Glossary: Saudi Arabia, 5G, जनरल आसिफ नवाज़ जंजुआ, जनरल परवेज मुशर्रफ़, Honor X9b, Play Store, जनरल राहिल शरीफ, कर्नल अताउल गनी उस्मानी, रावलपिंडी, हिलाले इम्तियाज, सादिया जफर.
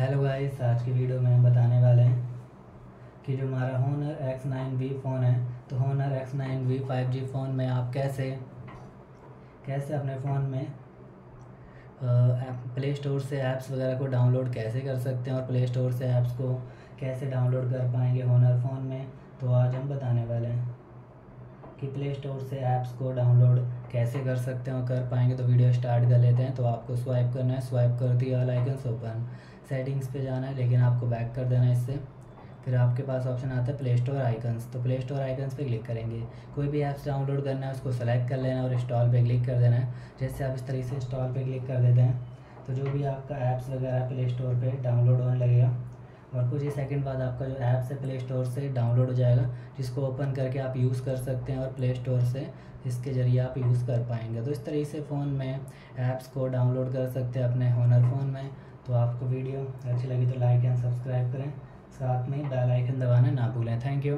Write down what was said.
Hello guys, आज की video में हम बताने वाले हैं कि जो हमारा Honor X9b फ़ोन है, तो Honor X9b 5G फ़ोन में आप कैसे अपने फ़ोन में प्ले स्टोर से ऐप्स वगैरह को डाउनलोड कैसे कर सकते हैं और प्ले स्टोर से ऐप्स को कैसे डाउनलोड कर पाएंगे Honor फ़ोन में। तो आज हम बताने वाले हैं कि प्ले स्टोर से ऐप्स को डाउनलोड कैसे कर सकते हैं और कर पाएंगे। तो वीडियो स्टार्ट कर लेते हैं। तो आपको स्वाइप करना है, स्वाइप कर दिया, ऑल आइकन ओपन, सेटिंग्स पे जाना है, लेकिन आपको बैक कर देना है इससे। फिर आपके पास ऑप्शन आता है प्ले स्टोर आइकन्स, तो प्ले स्टोर आइकन्स पे क्लिक करेंगे। कोई भी ऐप्स डाउनलोड करना है उसको सेलेक्ट कर लेना है और इंस्टॉल पे क्लिक कर देना है। जैसे आप इस तरीके से इंस्टॉल पे क्लिक कर देते हैं तो जो भी आपका ऐप्स वगैरह प्ले स्टोर पर डाउनलोड होने लगेगा और कुछ ही सेकंड बाद आपका जो ऐप्स है प्ले स्टोर से डाउनलोड हो जाएगा, जिसको ओपन करके आप यूज़ कर सकते हैं और प्ले स्टोर से इसके ज़रिए आप यूज़ कर पाएंगे। तो इस तरीके से फ़ोन में ऐप्स को डाउनलोड कर सकते हैं अपने Honor फ़ोन में। तो आपको वीडियो अच्छी लगी तो लाइक एंड सब्सक्राइब करें, साथ में बेल आइकन दबाना ना भूलें। Thank you.